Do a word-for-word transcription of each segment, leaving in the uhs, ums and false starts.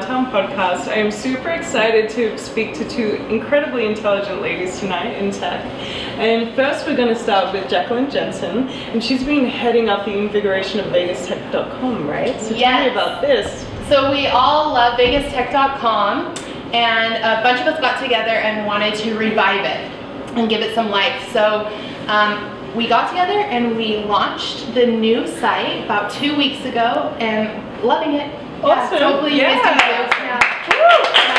Downtown Podcast. I am super excited to speak to two incredibly intelligent ladies tonight in tech. And first we're going to start with Jacqueline Jensen, and she's been heading up the invigoration of Vegas Tech dot com, right? So yes. Tell me about this. So we all love Vegas Tech dot com, and a bunch of us got together and wanted to revive it and give it some life. So um, we got together and we launched the new site about two weeks ago, and loving it. Awesome. Yeah, hopefully you guys can do it. Yeah.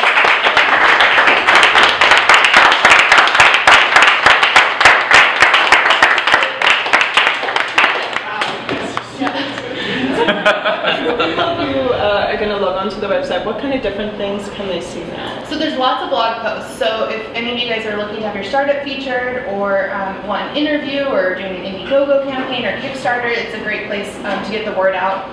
To the website, what kind of different things can they see now? So there's lots of blog posts. So if any of you guys are looking to have your startup featured, or um, want an interview, or doing an Indiegogo campaign or Kickstarter, it's a great place um, to get the word out.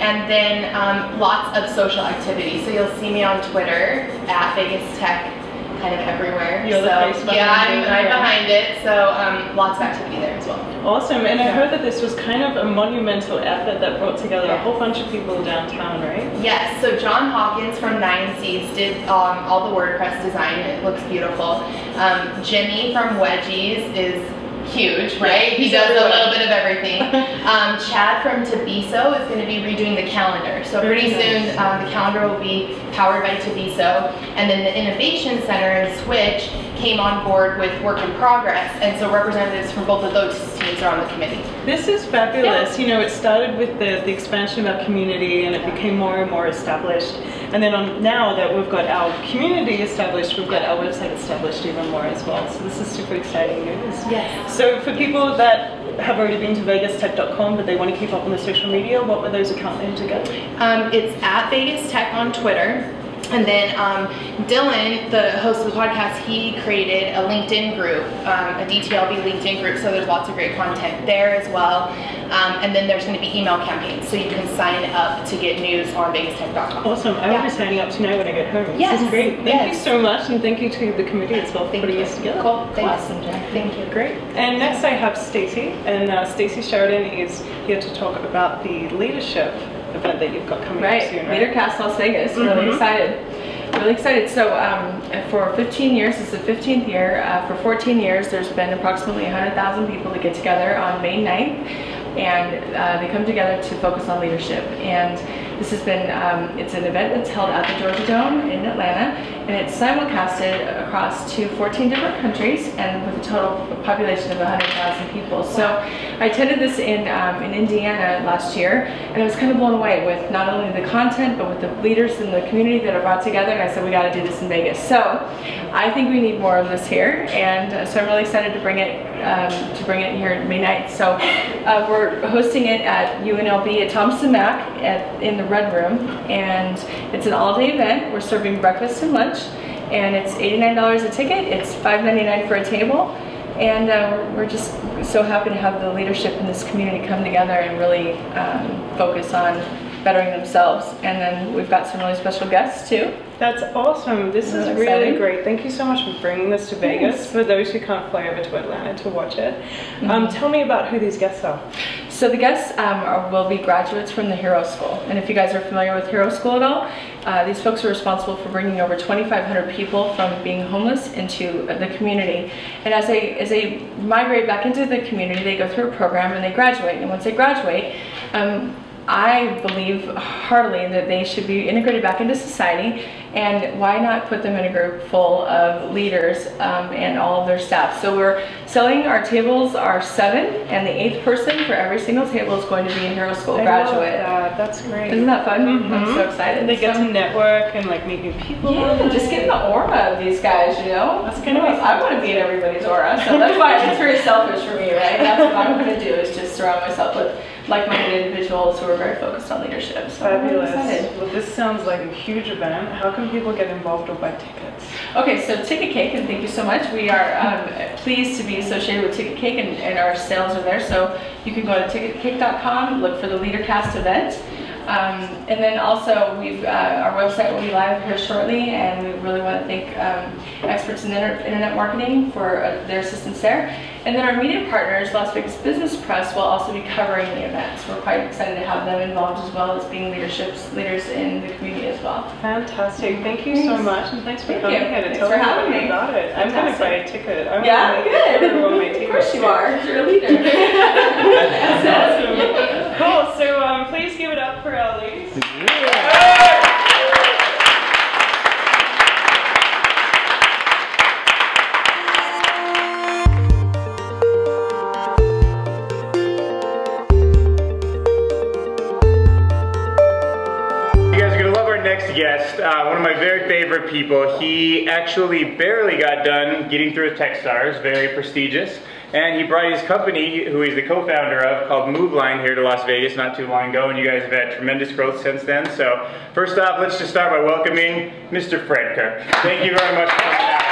And then um, lots of social activity. So you'll see me on Twitter at Vegas Tech, kind of everywhere. You're so the yeah, I'm, I'm behind it. So um, lots of activity there as well. Awesome. And yeah. I heard that this was kind of a monumental effort that brought together yeah. a whole bunch of people downtown, right? Yes. So John Hawkins from Nine Seeds did um, all the WordPress design. It looks beautiful. Um, Jimmy from Wedgie's is huge, right? He does a little bit of everything. Um, Chad from Tobiso is going to be redoing the calendar. So pretty soon um, the calendar will be powered by Tobiso. And then the Innovation Center and Switch came on board with Work in Progress. And so representatives from both of those teams are on the committee. This is fabulous. Yeah. You know, it started with the, the expansion of our community, and it yeah. became more and more established. And then on, now that we've got our community established, we've got our website established even more as well. So this is super exciting news. Yes. So for people that have already been to Vegas Tech dot com, but they want to keep up on the social media, what were those account names again? Um, it's at Vegas Tech on Twitter. And then um, Dylan, the host of the podcast, he created a LinkedIn group, um, a D T L V LinkedIn group, so there's lots of great content there as well. Um, and then there's going to be email campaigns, so you can sign up to get news on Vegas Tech dot com. Awesome. I yeah. will be signing up tonight when I get home. Yes. This is great. Thank yes. you so much, and thank you to the committee as well for thank putting you. this together. Cool. Thanks. Awesome, Jen. Thank you. Great. And next I have Stacy, and uh, Stacy Sheridan is here to talk about the leadership event that you've got coming right. up soon, right? Leadercast Las Vegas. Mm-hmm. Really excited. Really excited. So um, for fifteen years, this is the fifteenth year. Uh, for fourteen years, there's been approximately one hundred thousand people that get together on May ninth, and uh, they come together to focus on leadership. And this has been, um, it's an event that's held at the Georgia Dome in Atlanta, and it's simulcasted across to fourteen different countries, and with a total population of one hundred thousand people. So I attended this in, um, in Indiana last year, and I was kind of blown away with not only the content, but with the leaders in the community that are brought together, and I said, we gotta do this in Vegas. So I think we need more of this here, and uh, so I'm really excited to bring it um, to bring it here May ninth. So uh, we're hosting it at U N L V at Thompson Mac at, in the Red Room, and it's an all-day event. We're serving breakfast and lunch, and it's eighty-nine dollars a ticket. It's five ninety-nine for a table, and uh, we're just so happy to have the leadership in this community come together and really um, focus on bettering themselves. And then we've got some really special guests too. That's awesome. This That's is really exciting. Great. Thank you so much for bringing this to Vegas. Thanks. For those who can't fly over to Atlanta to watch it. Mm-hmm. um, tell me about who these guests are. So the guests um, are, will be graduates from the Hero School. And if you guys are familiar with Hero School at all, uh, these folks are responsible for bringing over twenty-five hundred people from being homeless into the community. And as they, as they migrate back into the community, they go through a program and they graduate. And once they graduate, um, I believe heartily that they should be integrated back into society, and why not put them in a group full of leaders um, and all of their staff. So we're selling our tables are seven, and the eighth person for every single table is going to be a Hero School I graduate. That. That's great. Isn't that fun? Mm-hmm. I'm so excited. And they get so, to network and like meet new people. Yeah, just get in the aura of these guys, you know? That's kind of nice. I want to be in everybody's aura, so that's why it's very selfish for me, right? That's what I'm going to do, is just surround myself with like-minded individuals who are very focused on leadership. So fabulous. Well, this sounds like a huge event. How can people get involved or buy tickets? Okay, so Ticketcake, and thank you so much. We are um, pleased to be associated with Ticketcake, and, and our sales are there. So you can go to Ticketcake dot com, look for the Leadercast event. Um, and then also, we've, uh, our website will be live here shortly, and we really want to thank um, experts in inter internet marketing for uh, their assistance there. And then our media partners, Las Vegas Business Press, will also be covering the events. We're quite excited to have them involved, as well as being leaderships, leaders in the community as well. Fantastic. Thank you so much, and thanks for thank coming. Thanks for having me. About it. I'm going to buy a ticket. I'm yeah, good. Everyone my ticket. Of course you are. You're a leader. That's awesome. Cool. So um, please give it up for our ladies. Yeah. Guest, uh, one of my very favorite people. He actually barely got done getting through his Techstars, very prestigious, and he brought his company, who he's the co-founder of, called MoveLine, here to Las Vegas not too long ago, and you guys have had tremendous growth since then. So first off, let's just start by welcoming Mister Fred Cook. Thank you very much for coming out.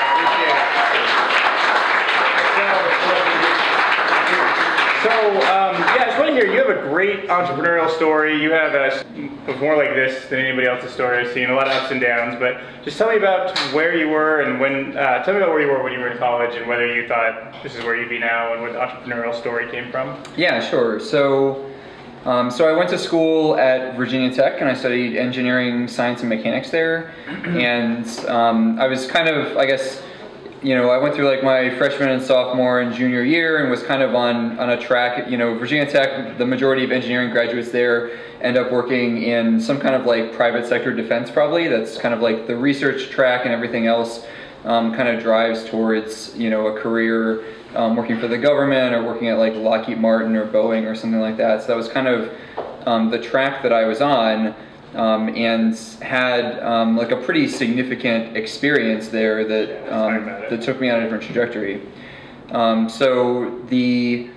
So, um, yeah, I just want to hear, you have a great entrepreneurial story. You have a, more like this than anybody else's story I've seen, a lot of ups and downs, but just tell me about where you were and when, uh, tell me about where you were when you were in college and whether you thought this is where you'd be now and where the entrepreneurial story came from. Yeah, sure. So, um, so I went to school at Virginia Tech and I studied engineering, science, and mechanics there. And um, I was kind of, I guess, you know, I went through like my freshman and sophomore and junior year and was kind of on, on a track, you know, Virginia Tech, the majority of engineering graduates there end up working in some kind of like private sector defense probably. That's kind of like the research track and everything else um, kind of drives towards, you know, a career um, working for the government or working at like Lockheed Martin or Boeing or something like that. So that was kind of um, the track that I was on. Um, and had um, like a pretty significant experience there that um, that took me on a different trajectory. Um, so the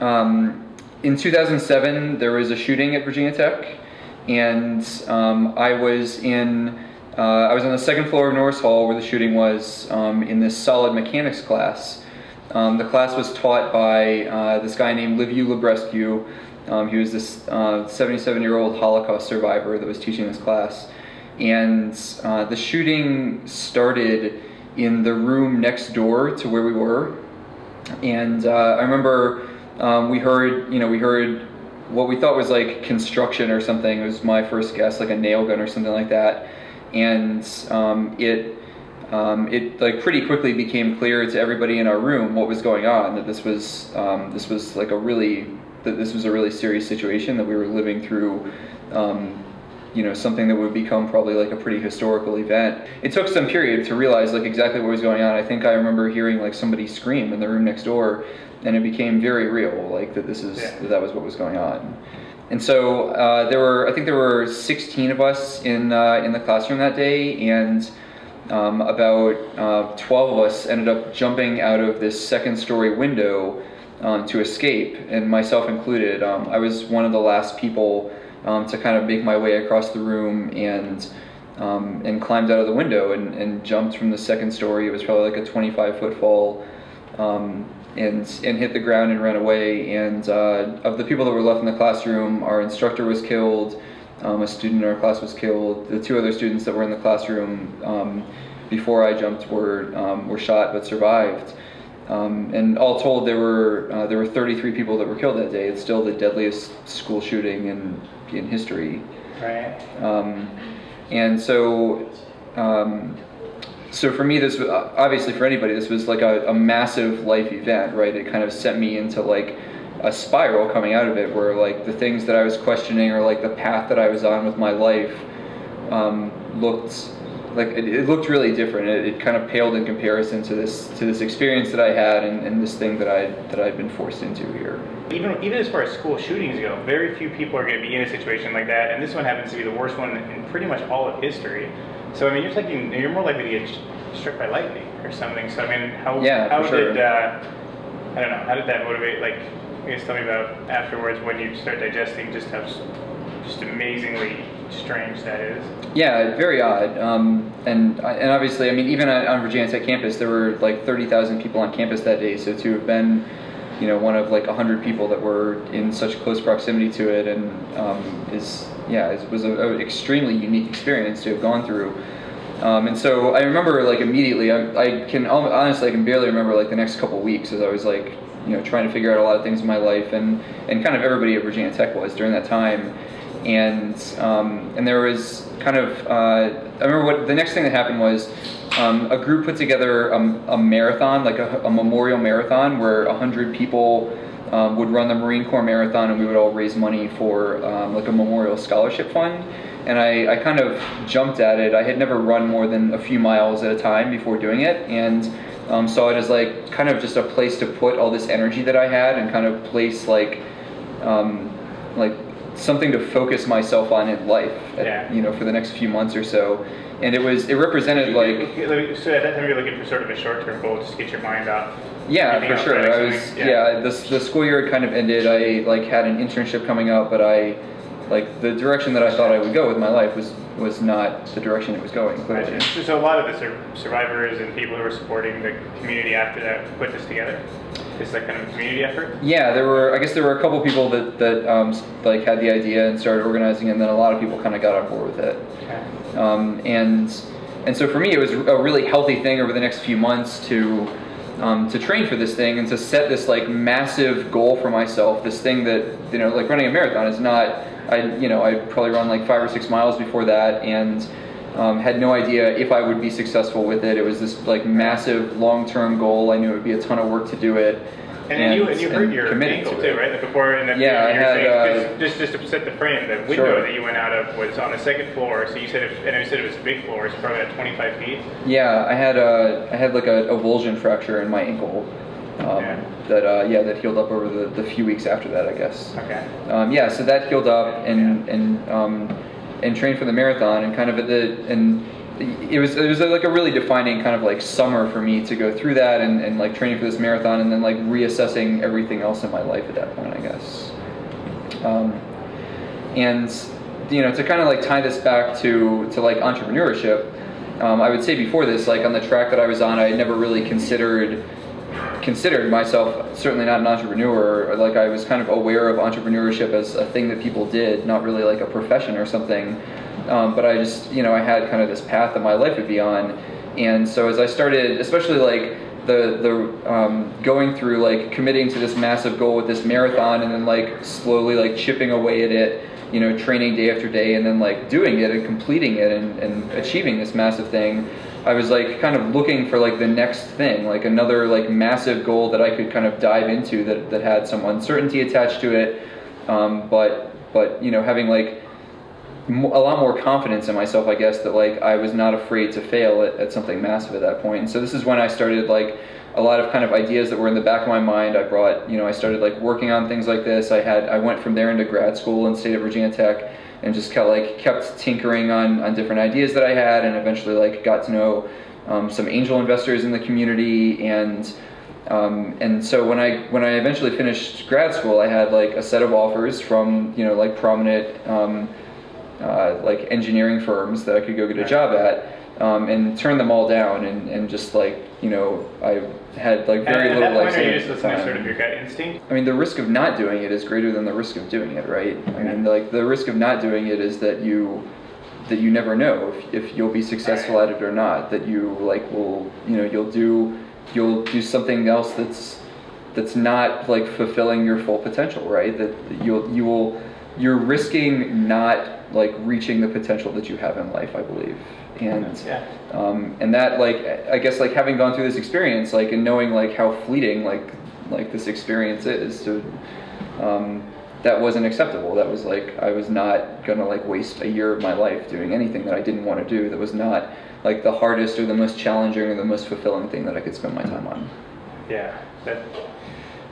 um, in two thousand seven there was a shooting at Virginia Tech, and um, I was in uh, I was on the second floor of Norris Hall where the shooting was um, in this solid mechanics class. Um, the class was taught by uh, this guy named Liviu Librescu. Um, he was this seventy-seven-year-old uh, Holocaust survivor that was teaching this class. And uh, the shooting started in the room next door to where we were. And uh, I remember um, we heard, you know, we heard what we thought was like construction or something. It was my first guess, like a nail gun or something like that. And um, it, um, it like pretty quickly became clear to everybody in our room what was going on, that this was, um, this was like a really, that this was a really serious situation, that we were living through, um, you know, something that would become probably like a pretty historical event. It took some period to realize like exactly what was going on. I think I remember hearing like somebody scream in the room next door, and it became very real, like that this is, yeah. that, that was what was going on. And so uh, there were, I think there were sixteen of us in, uh, in the classroom that day, and um, about uh, twelve of us ended up jumping out of this second story window Um, to escape, and myself included. Um, I was one of the last people um, to kind of make my way across the room and um, and climbed out of the window and, and jumped from the second story. It was probably like a twenty-five foot fall um, and, and hit the ground and ran away. And uh, of the people that were left in the classroom, our instructor was killed, um, a student in our class was killed, the two other students that were in the classroom um, before I jumped were, um, were shot but survived. Um, and all told, there were uh, there were thirty-three people that were killed that day. It's still the deadliest school shooting in in history. Right. Um, and so, um, so for me, this was, obviously for anybody, this was like a, a massive life event, right? It kind of set me into like a spiral coming out of it, where like the things that I was questioning or like the path that I was on with my life um, looked. Like it, it looked really different. It, it kind of paled in comparison to this to this experience that I had and, and this thing that I that I'd been forced into here. Even even as far as school shootings go, very few people are going to be in a situation like that, and this one happens to be the worst one in pretty much all of history. So I mean, you're thinking you're more likely to get struck by lightning or something. So I mean, how yeah, how sure. did uh, I don't know how did that motivate? Like, I guess tell me about afterwards when you start digesting just how just amazingly strange that is. Yeah, very odd. Um, and and obviously, I mean, even on Virginia Tech campus, there were like thirty thousand people on campus that day. So to have been you know, one of like a hundred people that were in such close proximity to it, and um, is yeah, it was an extremely unique experience to have gone through. Um, and so I remember like immediately, I, I can honestly I can barely remember like the next couple weeks as I was like, you know, trying to figure out a lot of things in my life, and and kind of everybody at Virginia Tech was during that time. And um, and there was kind of, uh, I remember what the next thing that happened was um, a group put together a, a marathon, like a, a memorial marathon, where a hundred people um, would run the Marine Corps Marathon, and we would all raise money for um, like a memorial scholarship fund. And I, I kind of jumped at it. I had never run more than a few miles at a time before doing it, and um, saw it as like kind of just a place to put all this energy that I had, and kind of place like, um, like, something to focus myself on in life, at, yeah. you know, for the next few months or so. And it was, it represented like... So at that time you were looking for sort of a short-term goal, just to get your mind out. Yeah, for sure. I was, yeah, yeah the, the school year had kind of ended. I like had an internship coming up, but I, like the direction that I thought I would go with my life was, was not the direction it was going. Clearly. So a lot of the sur survivors and people who were supporting the community after that put this together? Is that kind of a community effort? Yeah, there were. I guess there were a couple people that that um, like had the idea and started organizing, and then a lot of people kind of got on board with it. Okay. Um, and and so for me, it was a really healthy thing over the next few months to um, to train for this thing and to set this like massive goal for myself. This thing that, you know, like running a marathon is not. I you know I probably run like five or six miles before that, and um, had no idea if I would be successful with it. It was this like massive long-term goal. I knew it would be a ton of work to do it. And, and you and you heard your ankle to too, right? Like before, and yeah, you had, saying, uh, just just to set the frame, the window sure. that you went out of was on the second floor. So you said, it, and I said it was a big floor. It's probably at twenty-five feet. Yeah, I had a I had like a avulsion fracture in my ankle. Um, yeah. That uh, yeah, that healed up over the, the few weeks after that, I guess. Okay. Um, yeah, so that healed up and yeah. and um, and trained for the marathon, and kind of at the and it was it was like a really defining kind of like summer for me to go through that, and, and like training for this marathon, and then like reassessing everything else in my life at that point, I guess. Um, and you know, to kind of like tie this back to to like entrepreneurship, um, I would say before this, like on the track that I was on, I had never really considered. Considered myself certainly not an entrepreneur. Like I was kind of aware of entrepreneurship as a thing that people did, not really like a profession or something. Um, but I just, you know, I had kind of this path that my life would be on. And so as I started, especially like the the um, going through like committing to this massive goal with this marathon, and then like slowly like chipping away at it, you know, training day after day, and then like doing it and completing it and, and achieving this massive thing. I was like kind of looking for like the next thing, like another like massive goal that I could kind of dive into that, that had some uncertainty attached to it, um, but but you know, having like m a lot more confidence in myself, I guess, that like I was not afraid to fail at, at something massive at that point. And so this is when I started like a lot of kind of ideas that were in the back of my mind. I brought, you know, I started like working on things like this. I had I went from there into grad school and stayed at Virginia Tech. And just kind of like kept tinkering on, on different ideas that I had, and eventually like got to know um, some angel investors in the community, and um, and so when I when I eventually finished grad school, I had like a set of offers from, you know, like prominent um, uh, like engineering firms that I could go get a job at, um, and turned them all down, and, and just like, you know, I had like very and little life savings at the time. Sort of your gut instinct? I mean, the risk of not doing it is greater than the risk of doing it, right? I mean, like the risk of not doing it is that you that you never know if, if you'll be successful at it or not. That you like will, you know, you'll do you'll do something else that's that's not like fulfilling your full potential, right? That you'll you will you're risking not like reaching the potential that you have in life, I believe. And yeah. um, and that like I guess like having gone through this experience, like and knowing like how fleeting like like this experience is, to um, that wasn't acceptable. That was like I was not gonna like waste a year of my life doing anything that I didn't want to do. That was not like the hardest or the most challenging or the most fulfilling thing that I could spend my time on. Yeah. That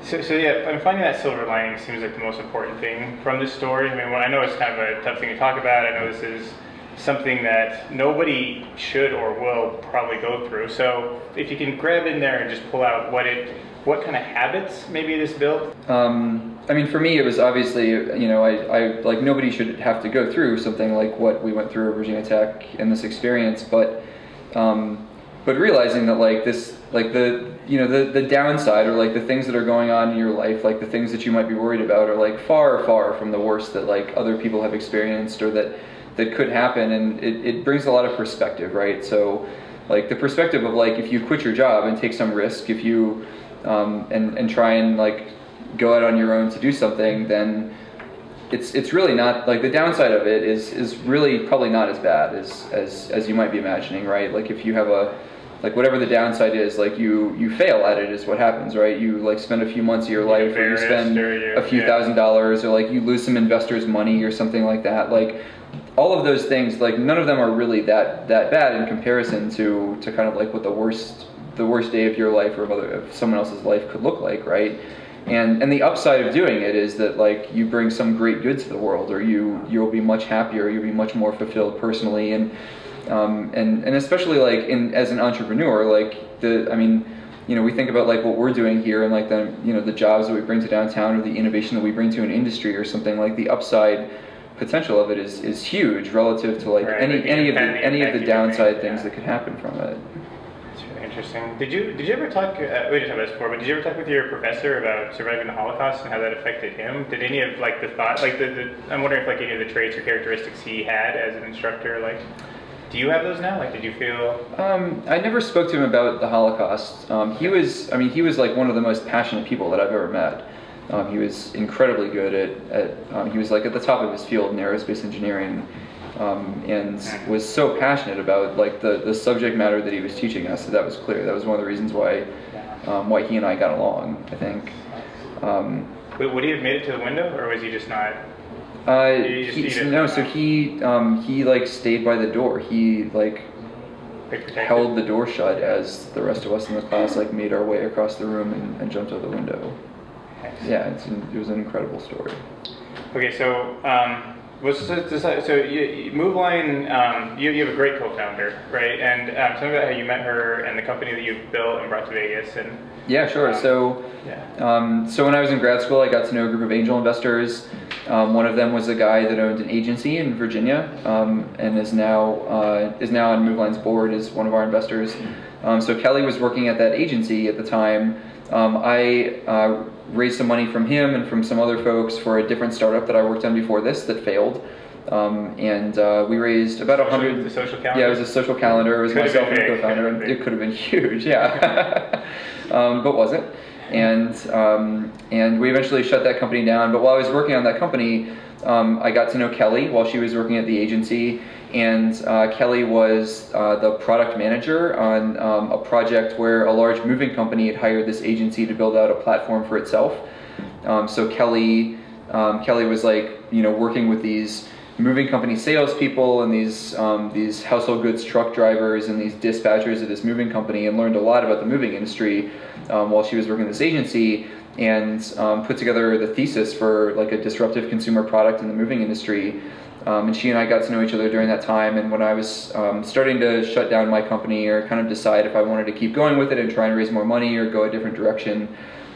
So, so yeah, I'm finding that silver lining seems like the most important thing from this story. I mean, well, I know it's kind of a tough thing to talk about. I know this is something that nobody should or will probably go through. So if you can grab in there and just pull out what it, what kind of habits maybe this built? Um, I mean, for me, it was obviously, you know, I, I like nobody should have to go through something like what we went through at Virginia Tech in this experience, but um, but realizing that like this, like the you know, the, the downside, or like the things that are going on in your life, like the things that you might be worried about, are like far, far from the worst that like other people have experienced or that that could happen. And it, it brings a lot of perspective, right? So like the perspective of like, if you quit your job and take some risk, if you um, and, and try and like go out on your own to do something, then it's it's really not, like the downside of it is is really probably not as bad as as, as you might be imagining, right? Like if you have a, like whatever the downside is, like you, you fail at it is what happens, right? You like spend a few months of your life, or you spend a few yeah. thousand dollars, or like you lose some investors' money or something like that. Like all of those things, like none of them are really that that bad in comparison to to kind of like what the worst the worst day of your life or of other of someone else's life could look like, right? And and the upside of doing it is that like you bring some great good to the world, or you you'll be much happier, you'll be much more fulfilled personally. And Um, and, and especially like in, as an entrepreneur, like the, I mean, you know, we think about like what we're doing here and like the, you know, the jobs that we bring to downtown or the innovation that we bring to an industry or something, like the upside potential of it is, is huge relative to like right, any, any of the, any of the downside things yeah. that could happen from it. That's really interesting. Did you, did you ever talk, uh, we didn't talk about this before, but did you ever talk with your professor about surviving the Holocaust and how that affected him? Did any of like the thought, like the, the I'm wondering if like any of the traits or characteristics he had as an instructor, like. Do you have those now? Like, did you feel? Um, I never spoke to him about the Holocaust. Um, he was, I mean, he was like one of the most passionate people that I've ever met. Um, he was incredibly good at, at um, he was like at the top of his field in aerospace engineering, um, and was so passionate about like the, the subject matter that he was teaching us. So that was clear. That was one of the reasons why, um, why he and I got along, I think. Um, Wait, would he have made it to the window, or was he just not? Uh, he, so, no, so he, um, he like stayed by the door. He like held the door shut as the rest of us in the class like made our way across the room and, and jumped out the window. Yeah, it's an, it was an incredible story. Okay, so um, was this, so you, MoveLine, um, you, you have a great co-founder, right? And um, tell me about how you met her and the company that you've built and brought to Vegas. And yeah, sure. Um, so, yeah. Um, so when I was in grad school, I got to know a group of angel investors. Um, one of them was a guy that owned an agency in Virginia, um, and is now uh, is now on MoveLine's board as one of our investors. Um, so Kelly was working at that agency at the time. Um, I uh, raised some money from him and from some other folks for a different startup that I worked on before this that failed. Um, and uh, we raised about a hundred. Yeah, it was a social calendar. It was could've myself and a co-founder, and it could have been huge. Yeah, um, but wasn't. And um, and we eventually shut that company down. But while I was working on that company, um, I got to know Kelly while she was working at the agency. And uh, Kelly was uh, the product manager on um, a project where a large moving company had hired this agency to build out a platform for itself. Um, so Kelly um, Kelly was like you know working with these moving company salespeople and these um, these household goods truck drivers and these dispatchers at this moving company, and learned a lot about the moving industry. Um, while she was working at this agency, and um, put together the thesis for like a disruptive consumer product in the moving industry. Um, and she and I got to know each other during that time. And when I was um, starting to shut down my company, or kind of decide if I wanted to keep going with it and try and raise more money or go a different direction,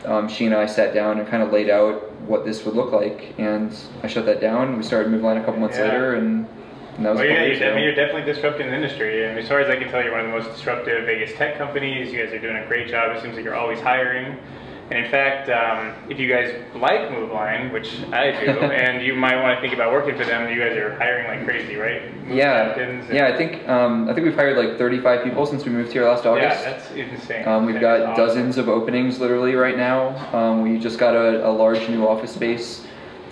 um, she and I sat down and kind of laid out what this would look like. And I shut that down. We started MoveLine a couple months yeah. later, and. Oh well, yeah, you're, I mean, you're definitely disrupting the industry. I mean, as far as I can tell, you're one of the most disruptive Vegas tech companies. You guys are doing a great job. It seems like you're always hiring. And in fact, um, if you guys like MoveLine, which I do, and you might want to think about working for them, you guys are hiring like crazy, right? Move yeah, and... yeah. I think um, I think we've hired like thirty-five people since we moved here last August. Yeah, that's insane. Um, we've that got awesome. dozens of openings literally right now. Um, we just got a, a large new office space.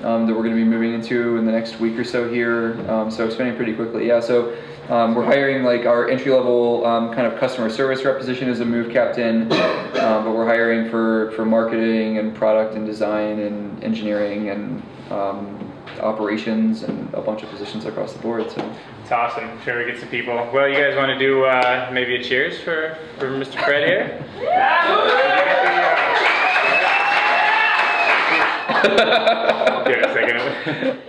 Um, that we're going to be moving into in the next week or so here, um, so expanding pretty quickly. Yeah, so um, we're hiring like our entry-level um, kind of customer service rep position as a move captain, um, but we're hiring for for marketing and product and design and engineering and um, operations and a bunch of positions across the board. So it's awesome. I'm sure we get some people. Well, you guys want to do uh, maybe a cheers for for Mister Fred here? Give it a second.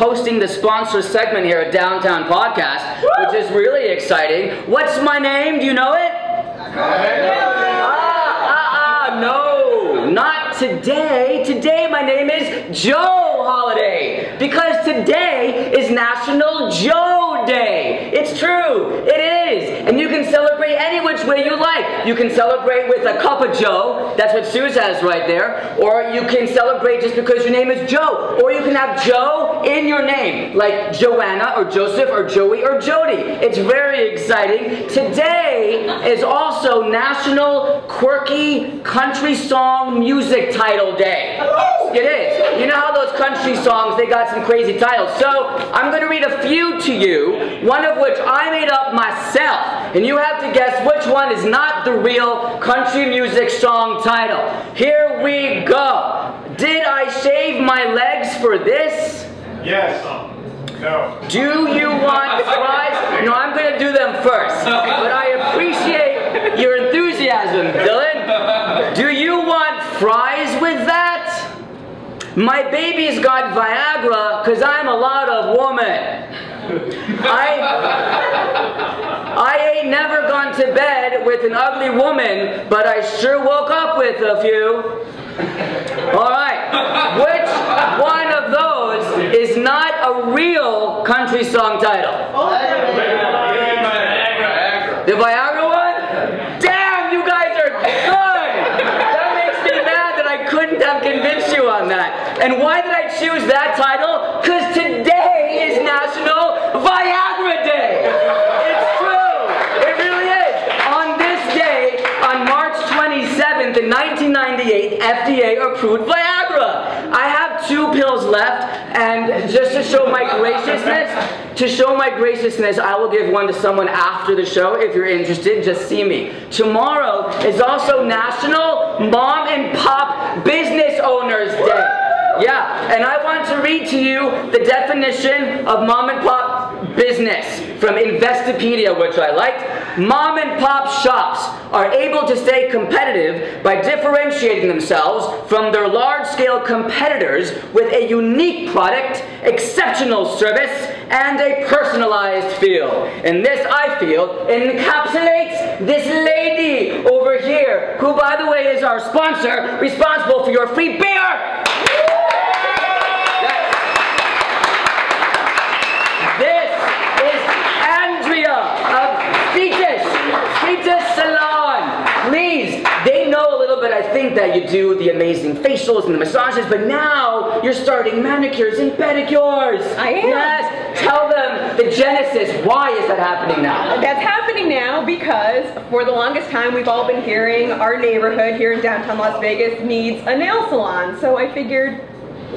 hosting the sponsor segment here at Downtown Podcast, Woo! Which is really exciting. What's my name? Do you know it? Ah, ah, ah, no, not today. Today my name is Joe Holiday, because today is National Joe Day. It's true, it is, and you can celebrate any which way you like. You can celebrate with a cup of Joe, that's what Suze has right there, or you can celebrate just because your name is Joe, or you can have Joe in your name, like Joanna, or Joseph, or Joey, or Jody. It's very exciting. Today is also National Quirky Country Song Music Title Day. It is. You know how those country songs, they got some crazy titles. So, I'm going to read a few to you, one of which I made up myself, and you have to guess which one is not the real country music song title. Here we go. Did I shave my legs for this? Yes. No. Do you want fries? No, I'm going to do them first, but I appreciate your enthusiasm, Dylan. Do you want fries with that? My baby's got Viagra because I'm a lot of woman. I, I ain't never gone to bed with an ugly woman, but I sure woke up with a few. Alright, which one of those is not a real country song title? The Viagra one? Damn, you guys are good! That makes me mad that I couldn't have convinced you on that. And why did I choose that title? Because today is National Viagra Day! It's true! It really is! On this day, on March twenty-seventh in nineteen ninety-eight, F D A approved Viagra. I have two pills left, and just to show my graciousness, to show my graciousness, I will give one to someone after the show. If you're interested, just see me. Tomorrow is also National Mom and Pop Business Owners Day. Yeah, and I want to read to you the definition of mom and pop business from Investopedia, which I liked. Mom and pop shops are able to stay competitive by differentiating themselves from their large-scale competitors with a unique product, exceptional service, and a personalized feel. And this, I feel, encapsulates this lady over here, who, by the way, is our sponsor, responsible for your free beer. But I think that you do the amazing facials and the massages, but now you're starting manicures and pedicures. I am. Yes. Tell them the genesis. Why is that happening now? That's happening now because for the longest time we've all been hearing our neighborhood here in downtown Las Vegas needs a nail salon. So I figured,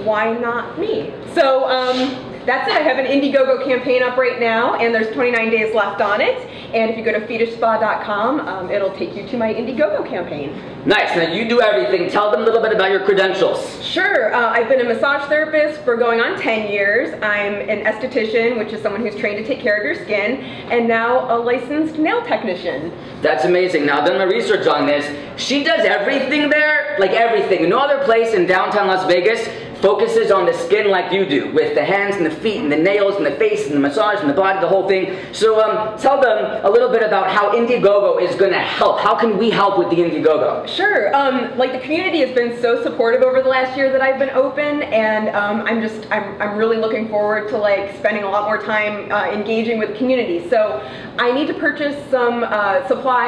why not me? So um, that's it. I have an Indiegogo campaign up right now, and there's twenty-nine days left on it. And if you go to Feetish Spa dot com, um, it'll take you to my Indiegogo campaign. Nice. Now you do everything. Tell them a little bit about your credentials. Sure. Uh, I've been a massage therapist for going on ten years. I'm an esthetician, which is someone who's trained to take care of your skin, and now a licensed nail technician. That's amazing. Now, I've done my research on this. She does everything there, like everything. No other place in downtown Las Vegas focuses on the skin like you do, with the hands and the feet and the nails and the face and the massage and the body, the whole thing. So um, tell them a little bit about how Indiegogo is going to help. How can we help with the Indiegogo? Sure. Um, like the community has been so supportive over the last year that I've been open, and um, I'm just I'm, I'm really looking forward to like spending a lot more time uh, engaging with the community. So I need to purchase some uh, supplies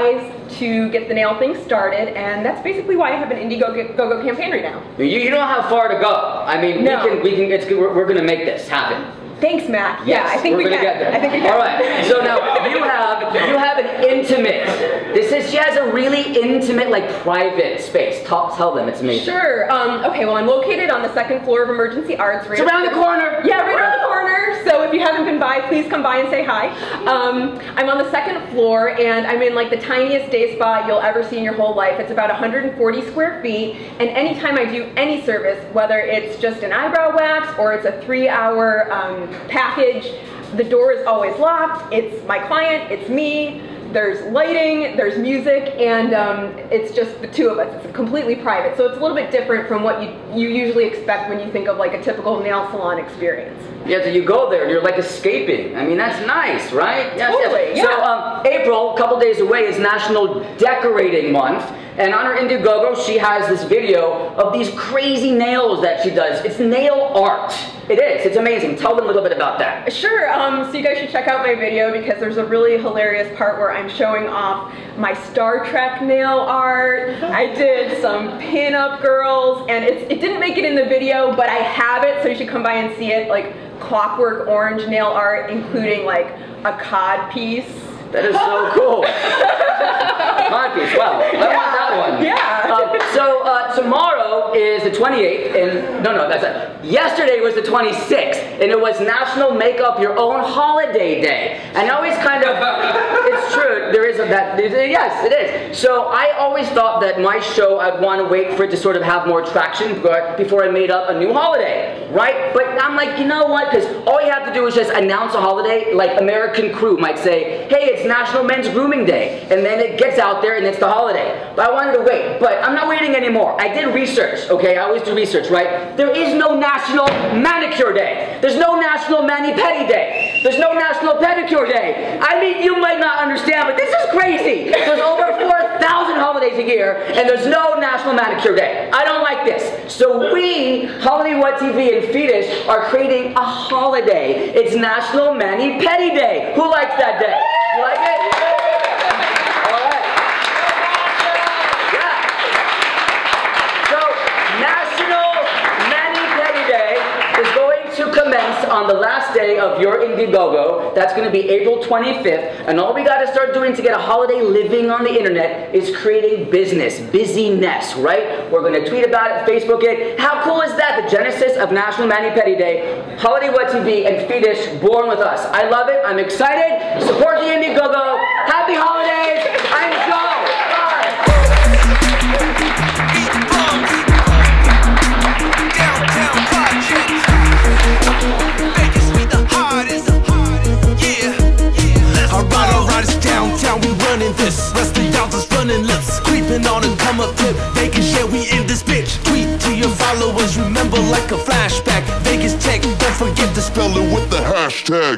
to get the nail thing started, and that's basically why I have an Indiegogo campaign right now. You, you don't have far to go. I mean, no. we can, we can, it's, we're, we're going to make this happen. Thanks, Matt. Yes, yeah, I think we're we going to get there. I think we can. All right. So now you have, you have an intimate. This is she has a really intimate, like private space. Talk, tell them it's amazing. Sure. Um, okay. Well, I'm located on the second floor of Emergency Arts. Right it's around the corner. Yeah, right around the corner. So if you haven't been by, please come by and say hi. Um, I'm on the second floor, and I'm in like the tiniest day spa you'll ever see in your whole life. It's about one hundred forty square feet, and anytime I do any service, whether it's just an eyebrow wax or it's a three-hour um, package, the door is always locked. It's my client. It's me. there's lighting, there's music, and um, it's just the two of us. It's completely private, so it's a little bit different from what you, you usually expect when you think of like a typical nail salon experience. Yeah, so you go there and you're like escaping. I mean, that's nice, right? Yes, totally, yes. Yeah. So um, April, a couple days away, is National Decorating Month, and on her Indiegogo, she has this video of these crazy nails that she does. It's nail art. It is. It's amazing. Tell them a little bit about that. Sure. Um, so you guys should check out my video because there's a really hilarious part where I'm showing off my Star Trek nail art. I did some pin-up girls, and it's, it didn't make it in the video, but I have it, so you should come by and see it. Like clockwork orange nail art, including like a cod piece. That is so cool. Codpiece. Wow. I yeah. want that one. Yeah. Um, so uh, tomorrow is the twenty-eighth, and no, no, that's it. Yesterday was the twenty-sixth, and it was National Make Up Your Own Holiday Day. And I always kind of, it's true. There is a, that. Yes, it is. So I always thought that my show, I'd want to wait for it to sort of have more traction before I made up a new holiday, right? But I'm like, you know what? Because all you have to do is just announce a holiday. Like American Crew might say, "Hey, it's National Men's Grooming Day," and then it gets out there and it's the holiday. But I wanted to wait, but I'm not waiting anymore. I did research, okay? I always do research, right? There is no National Manicure Day. There's no National Mani-Pedi Day. There's no National Pedicure Day. I mean, you might not understand, but this is crazy. There's over four thousand holidays a year, and there's no National Manicure Day. I don't like this. So we, Holiday What T V and Feetish, are creating a holiday. It's National Mani-Pedi Day. Who likes that day? You like it? On the last day of your Indiegogo, that's going to be April twenty-fifth, and all we got to start doing to get a holiday living on the internet is creating business, busyness, right? We're going to tweet about it, Facebook it. How cool is that? The genesis of National Mani-Pedi Day, Holiday What T V, and Feetish born with us. I love it. I'm excited. Support the Indiegogo. Happy holidays. I'm Joe. This rest of y'all just running lips, creeping on a come up tip. Vegas, yeah, we in this bitch. Tweet to your followers, remember like a flashback. Vegas Tech, don't forget to spell it with the hashtag.